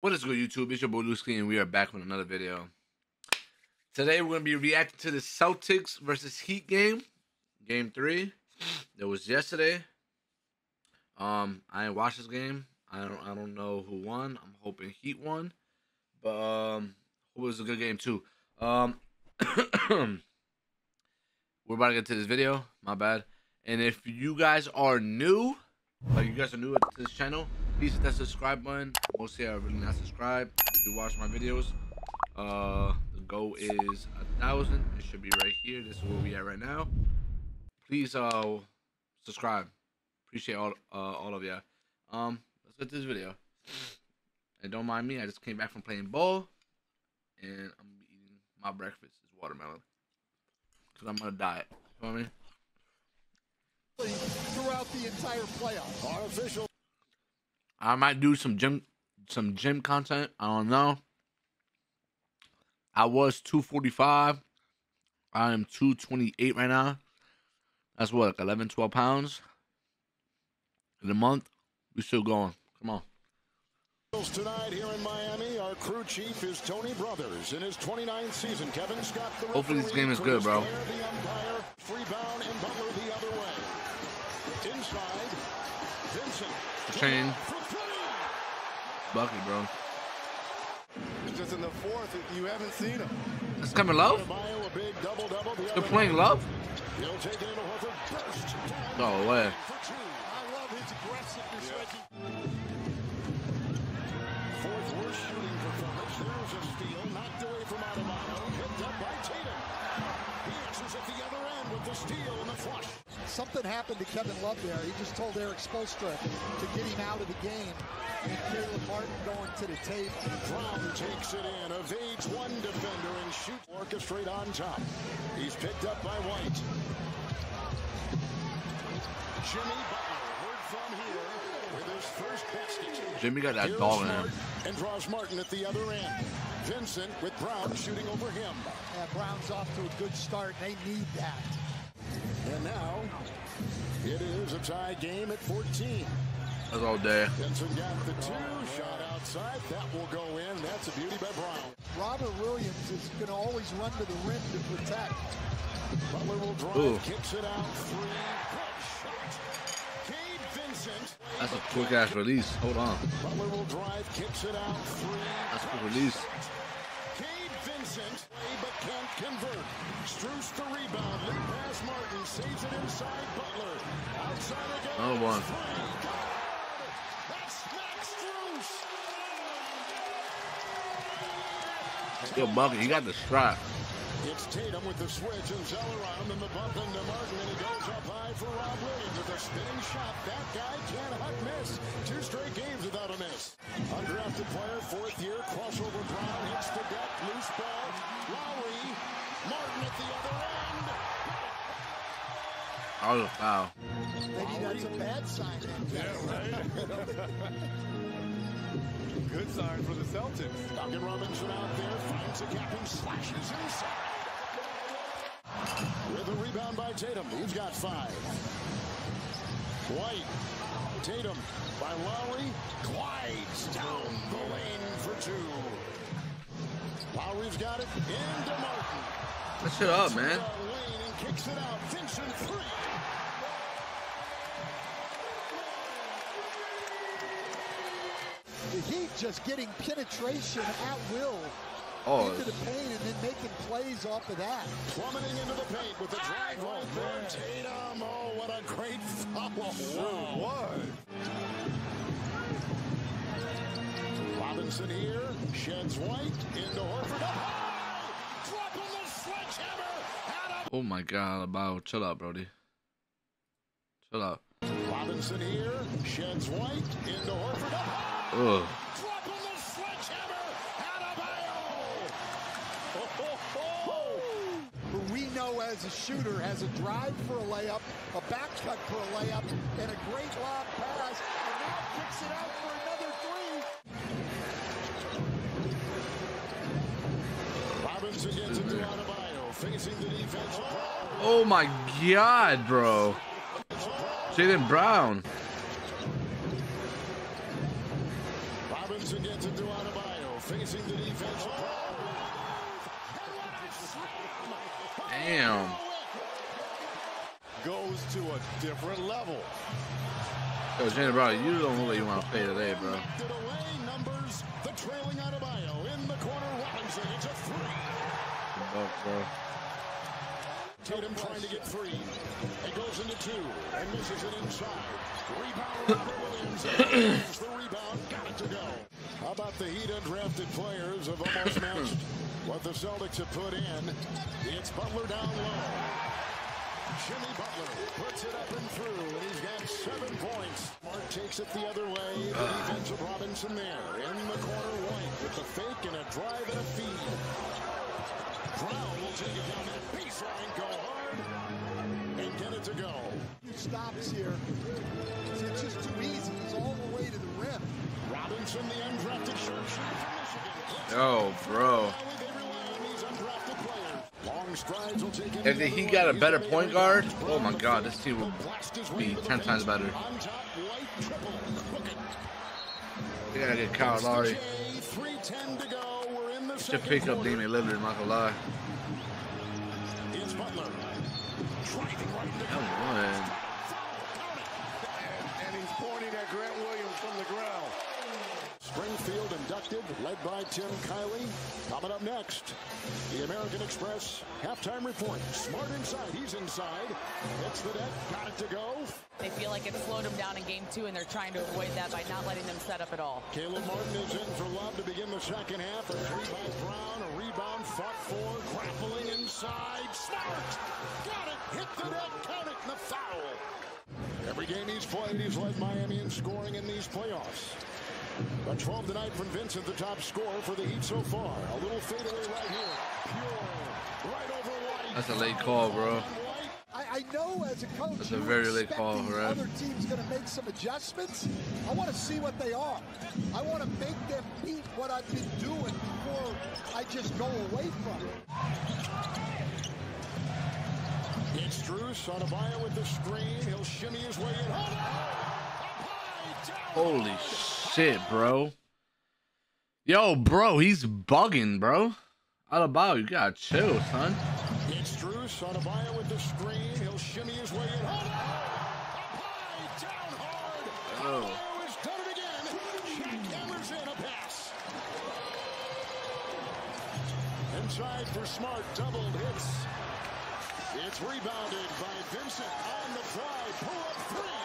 What is good, YouTube? It's your boy Lewski, and we are back with another video. Today, we're going to be reacting to the Celtics versus Heat game. Game 3. That was yesterday. I didn't watch this game. I don't know who won. I'm hoping Heat won. But, it was a good game, too. We're about to get to this video. My bad. And if you guys are new, to this channel, please hit that subscribe button. Mostly I really not subscribe. If you watch my videos, the goal is 1,000. It should be right here. This is where we at right now. Please subscribe. Appreciate all of y'all. Let's get this video. And don't mind me, I just came back from playing ball, and I'm eating my breakfast is watermelon. Cause I'm gonna diet. You know what I mean? Throughout the entire playoff, artificial. I might do some gym content. I don't know. I was 245. I am 228 right now. That's what, like 11, 12 pounds. In a month, we're still going. Come on. Tonight here in Miami, our crew chief is Tony Brothers. In his 29th season, Kevin Scott. Hopefully this game is good, bro. Free bound and Butler the other way. Inside, Vincent. Chain. Bucket, bro. Just in the fourth, you haven't seen him. That's Kevin Love. They're playing Love. No way. Fourth worst shooting performance. There's a steal knocked away from Adebayo, picked up by Tatum. He answers at the other end with the steal and the flush. Something happened to Kevin Love there. He just told Eric Spoelstra to get him out of the game. And Caleb Martin going to the tape. Brown takes it in, evades one defender and shoots. Orchestrate on top. He's picked up by White. Jimmy Butler, word from here. With his first basket. Jimmy got that ball in him. And draws Martin at the other end. Vincent with Brown shooting over him. Yeah, Brown's off to a good start. They need that. And now it is a tie game at 14. That's all day. Vincent got the two shot outside. That will go in. That's a beauty by Brown. Robert Williams is going to always run to the rim to protect. Butler will drive. Ooh. Kicks it out. That's a quick ass release. Hold on. Butler will drive, kicks it out. That's a quick release. Cade Vincent, but can't convert. Struss the rebound. Lead pass Martin saves it inside. Butler outside again. Oh, one. That's Max Struss. Yo, Bucket, you got the strap. It's Tatum with the switch and Zeller on him and the bump into Martin and he goes up high for Rob Williams with a spinning shot. That guy can't hug miss. 2 straight games without a miss. Undrafted player, 4th year, crossover Brown hits the deck, loose ball. Lowry, Martin at the other end. Oh, wow. Maybe that's a bad sign. Yeah, right? Good sign for the Celtics. Duncan Robinson out there finds a gap and slashes inside. With a rebound by Tatum, he's got 5. White, Tatum by Lowry, glides down the lane for 2. Lowry's got it into Martin. That's it up, man. And kicks it out. Vincent 3. The Heat just getting penetration at will into the paint and then making plays off of that. Plummeting into the paint with the drive on Tatum. Oh, what a great foul. Wow. What? Robinson here. Sheds White into Horford. Dropping the sledgehammer. Oh, my God. Adebayo. Chill out, Brody. Chill out. Robinson here. Sheds White into Horford. Dropping the sledgehammer, Adebayo! Who we know as a shooter has a drive for a layup, a back cut for a layup, and a great lob pass, and now kicks it out for another 3. Robinson gets it to Adebayo, facing the defense. Oh my God, bro. Jaylen Brown. Gets it to Adebayo. Facing the defense. Damn. Goes to a different level. Yo, Jimmy Butler, you don't really want to play today, bro. Numbers, the trailing Adebayo in the corner. Robinson, it's a three. Oh, bro. Tatum trying to get free. It goes into two and misses it inside. Rebound, Robert Williams. The rebound, got it to go. How about the Heat undrafted players have almost matched what the Celtics have put in? It's Butler down low. Jimmy Butler puts it up and through, and he's got 7 points. Smart takes it the other way. The defense of Robinson there in the corner right with a fake and a drive and a feed. Brown will take it down that baseline, go hard, and get it to go. Stops here. It's just too easy. It's all the way to the rim. Robinson, the undrafted shooter. Oh, bro. If he got a better point guard, oh my god, this team would be 10 times better. They gotta get Kyle Lowry. Should pick up Damian Lillard, not gonna lie. And he's pointing at Grant Williams from the ground. Springfield inducted, led by Tim Kiley. Coming up next, the American Express halftime report. Smart inside, he's inside. Hits the net, got it to go. They feel like it slowed him down in game 2, and they're trying to avoid that by not letting them set up at all. Caleb Martin is in for Love to begin the second half. A three by Brown, a rebound fought for, grappling inside. Smart, got it, hit the net, count it, the foul. Every game he's played, he's led Miami in scoring in these playoffs. A 12 tonight from Vincent, the top scorer for the Heat so far. A little fadeaway right here. Pure, right over White. That's a late call, bro. I know as a coach, that's a very late call, bro. Other team's going to make some adjustments. I want to see what they are. I want to make them beat what I've been doing before I just go away from it. It's Drew Sotomayor with the screen. He'll shimmy his way in. Holy shit, bro. Yo, bro, he's bugging, bro. Adebayo, you gotta chill, son. It's Struss on Adebayo with the screen. He'll shimmy his way in. Oh. He's done it again. Jack Eller's in a pass. Inside for Smart, doubled hits. It's rebounded by Vincent on the drive. Pull up three.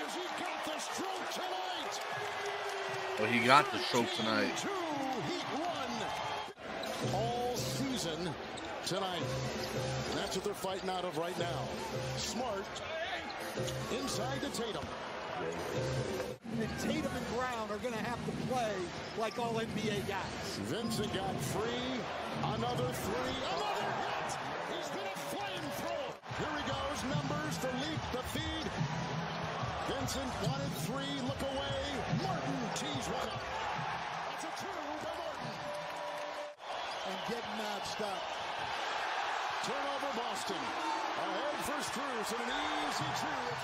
He got the stroke tonight. Well, he got the stroke tonight. Two, Heat won all season tonight. And that's what they're fighting out of right now. Smart inside to Tatum. And Tatum and Brown are going to have to play like all NBA guys. Vincent got free. Another three. Another hit. He's been a flamethrower. Here he goes. Numbers, the leap, the feed. Vincent wanted three, look away. Martin tees one up. That's a two by Martin. And getting matched up. Turnover Boston. Ahead for Struss and an easy two at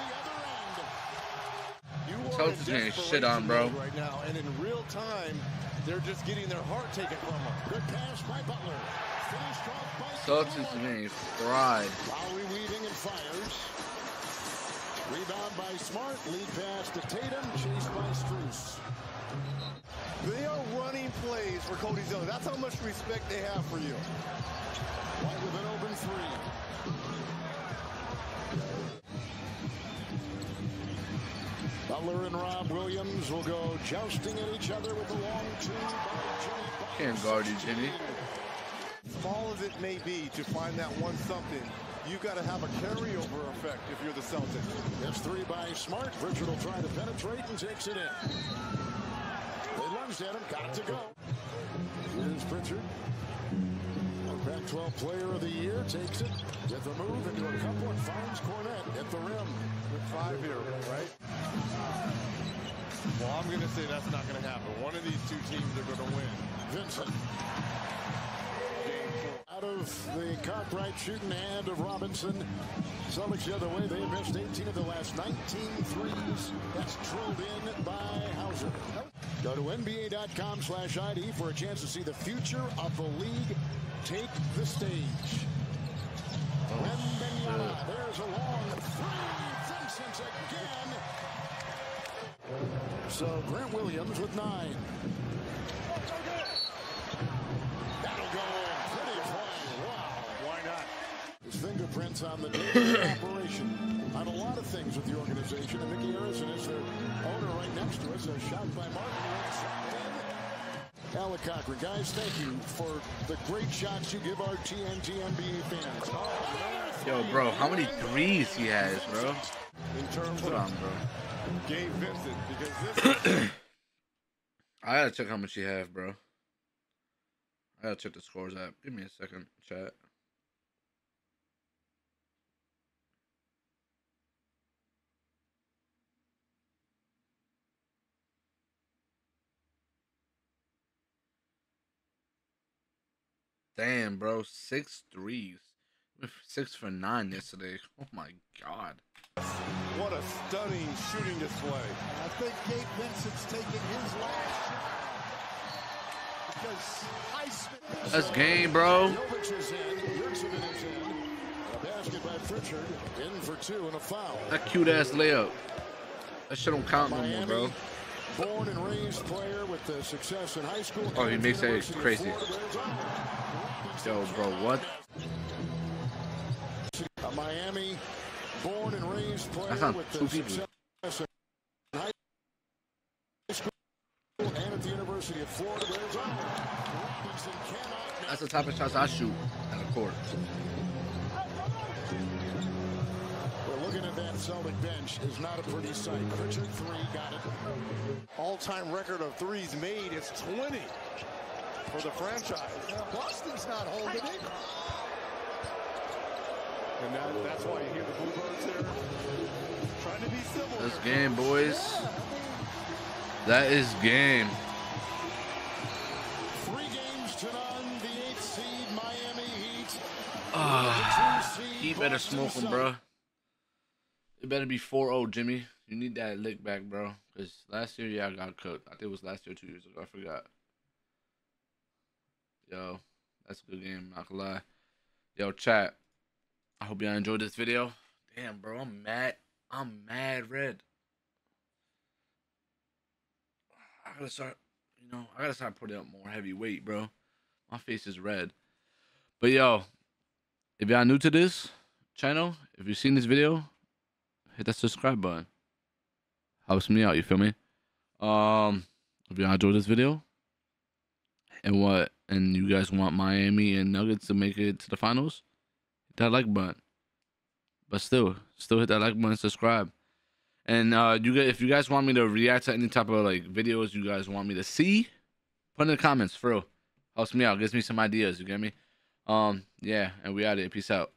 the other end. You are getting shit on, bro. Right now, and in real time, they're just getting their heart taken from them. Good pass by Butler. Finished off by Celtics getting fried. Lowry weaving and fires. Rebound by Smart, lead pass to Tatum, chased by Struss. They are running plays for Cody Zeller. That's how much respect they have for you. White with an open three. Butler and Rob Williams will go jousting at each other with a long two by Jimmy. Can't guard you, Jimmy. Small as it may be to find that one something. You've got to have a carryover effect if you're the Celtics. That's three by Smart. Richard will try to penetrate and takes it in. They lunged at him. Got it to go. Here's Richard. The Pac-12 player of the year takes it. Gets the move into a couple and finds Cornette at the rim. With 5 here, right? Well, I'm going to say that's not going to happen. One of these two teams are going to win. Vincent. Of the Cartwright shooting hand of Robinson. Celtics the other way. They missed 18 of the last 19 threes. That's drilled in by Hauser. Go to NBA.com/ID for a chance to see the future of the league take the stage. Wembenyama, there's a long three. Vincent again. So Grant Williams with 9. That'll go in. Pretty fun. Wow. Why not? His fingerprints on the operation on a lot of things with the organization. And Mickey Harrison is their owner right next to us. A shot by Martin. Alec Cochran. Guys, thank you for the great shots you give our TNT NBA fans. Oh, yo, bro, how many threes he has, bro? In terms of Gabe Vincent, because this I gotta check how much he has, bro. I gotta check the scores app. Give me a second, chat. Damn, bro, 6 threes. 6 for 9 yesterday. Oh my God. What a stunning shooting display. I think Gabe Vincent's taking his last shot. Because that's game, bro. A basket by Richard, in for 2 and a foul. That cute ass layup. That shit don't count no more, bro. Born and raised player with the success in high school. Oh, he makes that crazy. Yo, bro, what? A Miami born and raised player with the success in high school and at the University of Florida. That's the type of shots I shoot at a court. We're looking at that Celtic bench. Is not a pretty sight. Richard 3 got it. All-time record of threes made is 20 for the franchise. Now Boston's not holding it. And that's why you hear the Bluebirds there. Trying to be civil. That's game, boys. That is game. 3 games to none. The 8th seed Miami Heat. He better smoke him, bro. It better be 4-0, Jimmy. You need that lick back, bro. Because last year, yeah, I got cooked. I think it was last year, 2 years ago. I forgot. Yo, that's a good game. Not gonna lie. Yo, chat. I hope y'all enjoyed this video. Damn, bro, I'm mad. I'm mad red. I gotta start, you know, I gotta start putting up more heavy weight, bro. My face is red. But yo, if y'all new to this channel, if you've seen this video, hit that subscribe button. Helps me out, you feel me? If y'all enjoyed this video, and you guys want Miami and Nuggets to make it to the finals, that like button. But still hit that like button, subscribe, and you guys, if you guys want me to react to any type of like videos you guys want me to see, put in the comments. For real, helps me out, gives me some ideas, you get me? Yeah, and we out here. Peace out.